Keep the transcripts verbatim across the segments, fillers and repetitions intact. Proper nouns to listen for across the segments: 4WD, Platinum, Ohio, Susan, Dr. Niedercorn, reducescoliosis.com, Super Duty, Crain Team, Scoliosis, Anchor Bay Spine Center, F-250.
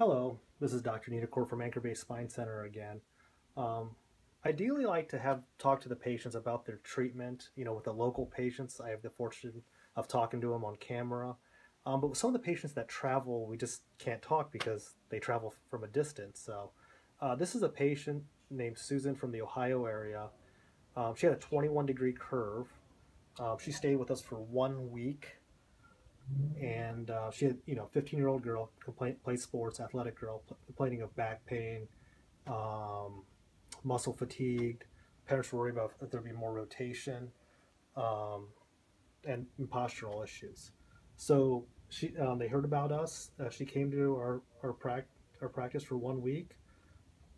Hello, this is Doctor Niedercorn from Anchor Bay Spine Center again. Um, ideally like to have talk to the patients about their treatment. You know, with the local patients, I have the fortune of talking to them on camera. Um, but with some of the patients that travel, we just can't talk because they travel from a distance. So uh, this is a patient named Susan from the Ohio area. Um, she had a twenty-one degree curve. Uh, she stayed with us for one week, and uh, she had, you know, fifteen-year-old girl, complaint, played sports, athletic girl, complaining of back pain, um, muscle fatigued. Parents were worried about if there'd be more rotation, um, and postural issues. So she, um, they heard about us. Uh, she came to our our, prac our practice for one week.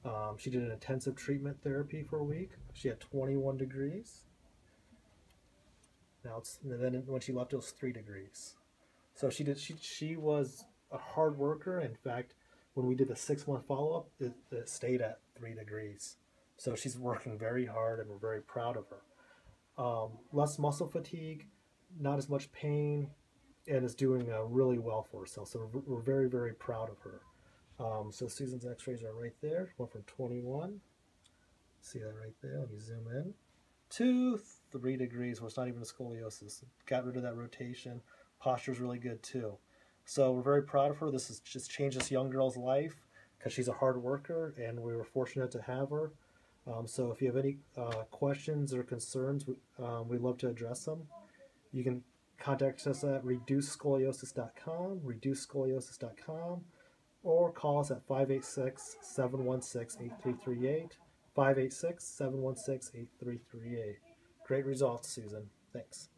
Um, she did an intensive treatment therapy for a week. She had twenty-one degrees. Now it's, and then when she left, it was three degrees. So she did. She she was a hard worker. In fact, when we did the six-month follow-up, it, it stayed at three degrees. So she's working very hard, and we're very proud of her. Um, less muscle fatigue, not as much pain, and is doing uh, really well for herself. So we're, we're very, very proud of her. Um, so Susan's x-rays are right there. One from twenty-one. See that right there? Let me zoom in. Two, three degrees, where it's not even a scoliosis. Got rid of that rotation. Posture's really good too. So we're very proud of her. This has just changed this young girl's life because she's a hard worker, and we were fortunate to have her. Um, so if you have any uh, questions or concerns, we, um, we'd love to address them. You can contact us at reduce scoliosis dot com, reduce scoliosis dot com, or call us at five eight six, seven one six, eight three three eight, five eight six, seven one six, eight three three eight. Great results, Susan. Thanks.